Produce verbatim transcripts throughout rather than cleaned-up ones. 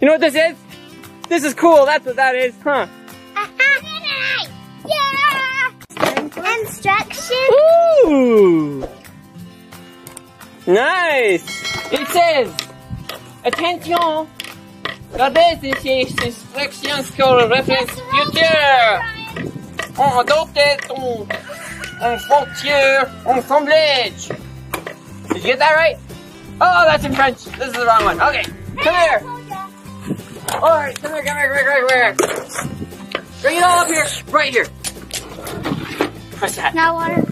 You know what this is? This is cool. That's what that is, huh? Uh-huh. Yeah. Instructions. Ooh. Nice. It says, attention. Regardez ces instructions que référence future. On adopte ton on frontier assemblage. Did you get that right? Oh, that's in French. This is the wrong one. Okay, come here. All right, come here, come here, come here, come here. Bring it all up here, right here. Press that. Now water.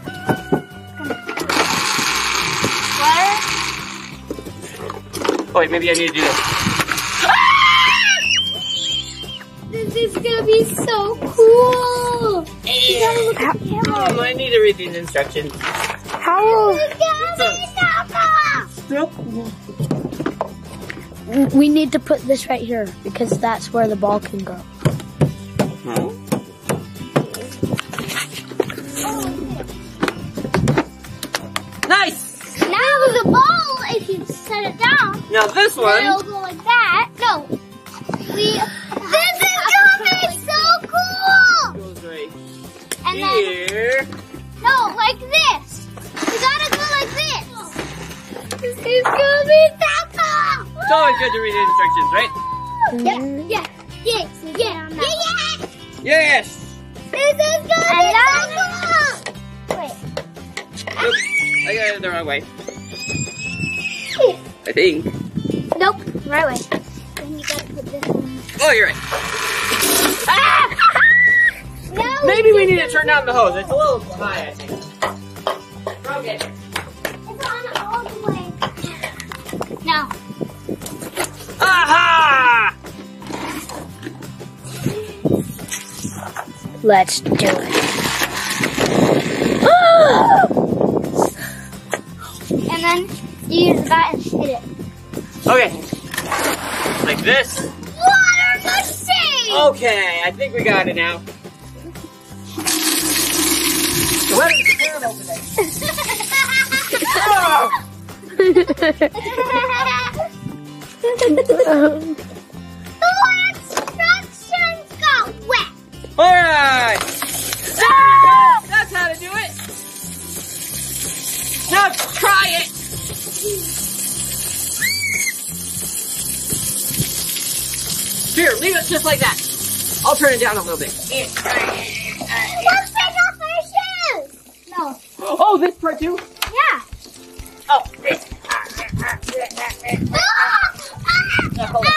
Water. Oh wait, maybe I need to do this. This is gonna be so cool! You gotta look at the camera. Um, I need to read these instructions. How? Stop. We need to put this right here because that's where the ball can go. Hmm? Nice! Now the ball, if you set it down, now this one, it'll go like that. No. We. This is gonna be so cool! It goes right and here. Then, no, like this. You gotta go like this. This is gonna be so cool! It's always good to read the instructions, right? Yeah, yeah, yeah, yeah, yeah, yeah. Yes! This is gonna I be so cool! Wait. Oops, I got it the wrong way. I think. Nope, right way. Then you gotta put this one. Oh, you're right. Ah! No, maybe we need to turn down the hose. It's a little high, I think. Broke it. It's on all the way. No. Aha! Let's do it. Oh! And then you use that and hit it. Okay. Like this. Okay, I think we got it now. The weather's terrible today. Oh! The instructions got wet. Alright. Ah! That's how to do it. Now try it. Here, leave it just like that. I'll turn it down a little bit. Let's take off our shoes. No. Oh, this part too? Yeah. Oh. No, hold on.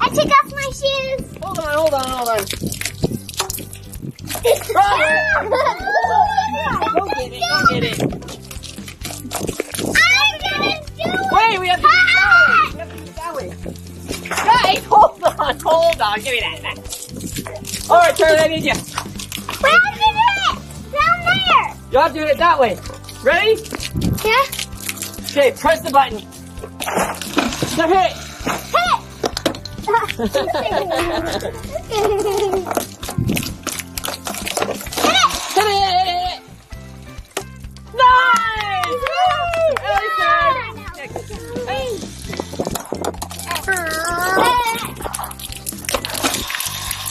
I take off my shoes. Hold on, hold on, hold on. Go get it, go get it. I'm gonna do it. Wait, we have to. Guys, hold on, hold on, give me that back. Alright, Charlie, I need you. Where do you do it? Down there. Y'all do it that way. Ready? Yeah. Okay, press the button. Now hit it. Hit it. Hit it. Hit it. Nice! Really good. Hey.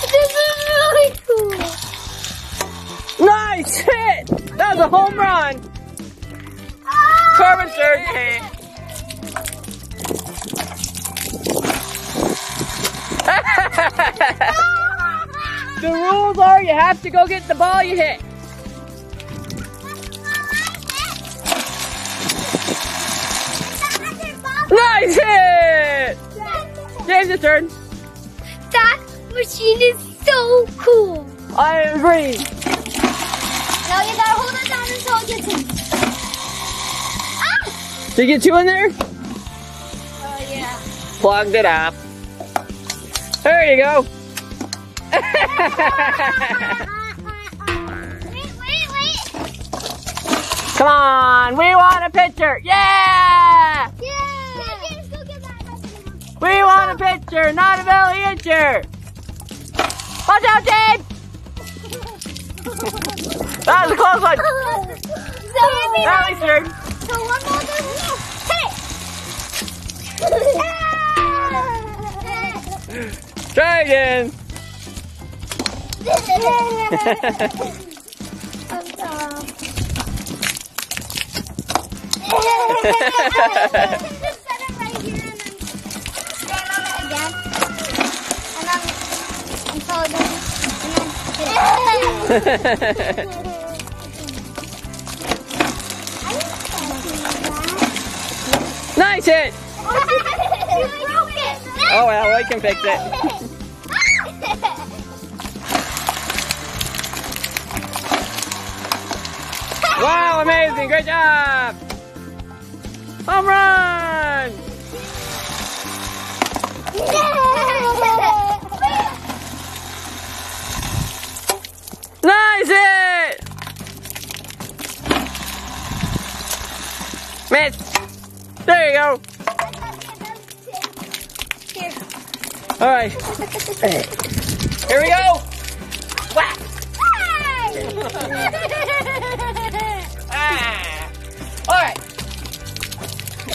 This is really cool. Nice hit! That was a home run. Oh, Carbon surge hit. The rules are you have to go get the ball you hit. Nice hit! James, your turn. That machine is so cool. I agree. Now you gotta hold it down until it gets in. Ah! Did you get two in there? Oh, uh, yeah. Plugged it up. There you go. Wait, wait, wait. Come on, we want a picture. Yeah! Yeah! We want a picture, not a belly itcher. Watch out, Dave! That was a close one. So, Belly's turn. So one more goes in. Hit it. Try again. Nice hit! Oh well, we can fix it. Wow, amazing, great job! Home run! Nice hit! Miss! There you go! Alright, here we go! Whack! Ah. Alright!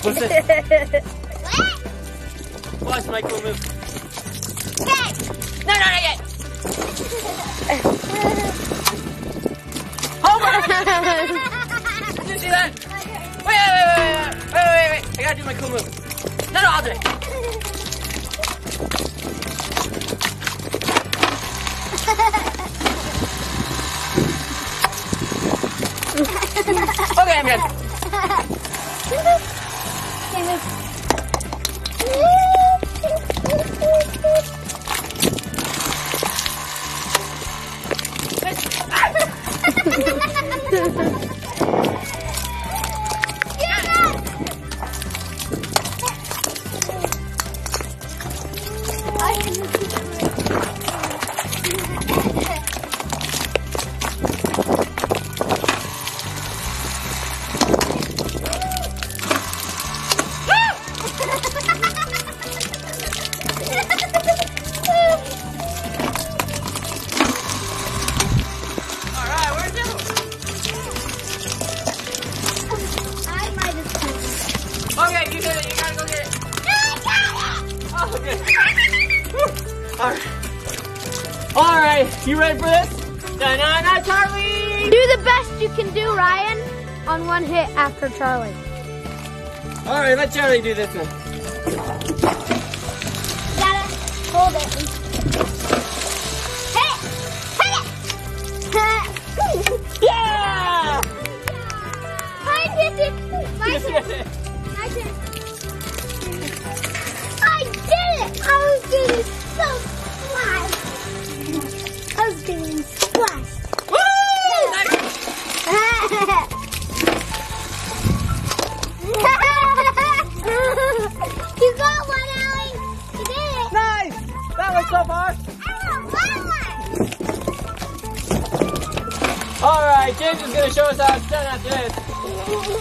What's this? What? Watch my cool move. Yes. No, no, not yet! Hold on! Did you see that? Wait, wait, wait, wait, wait, wait, wait, I gotta do my cool move. No, no, I'll do it. Okay, I'm good. Alright, you ready for this? Na na na, Charlie! Do the best you can do, Ryan, on one hit after Charlie. Alright, let Charlie do this one. Gotta hold it. Hit it! Hit it! Yeah! Mine did it! Mine did it! Mine did it! I did it! I was doing so good! I was doing splash. Woo! Nice. You got one, Allie. You did it. Nice. That was so far. I want one. All right, James is going to show us how it's done after this.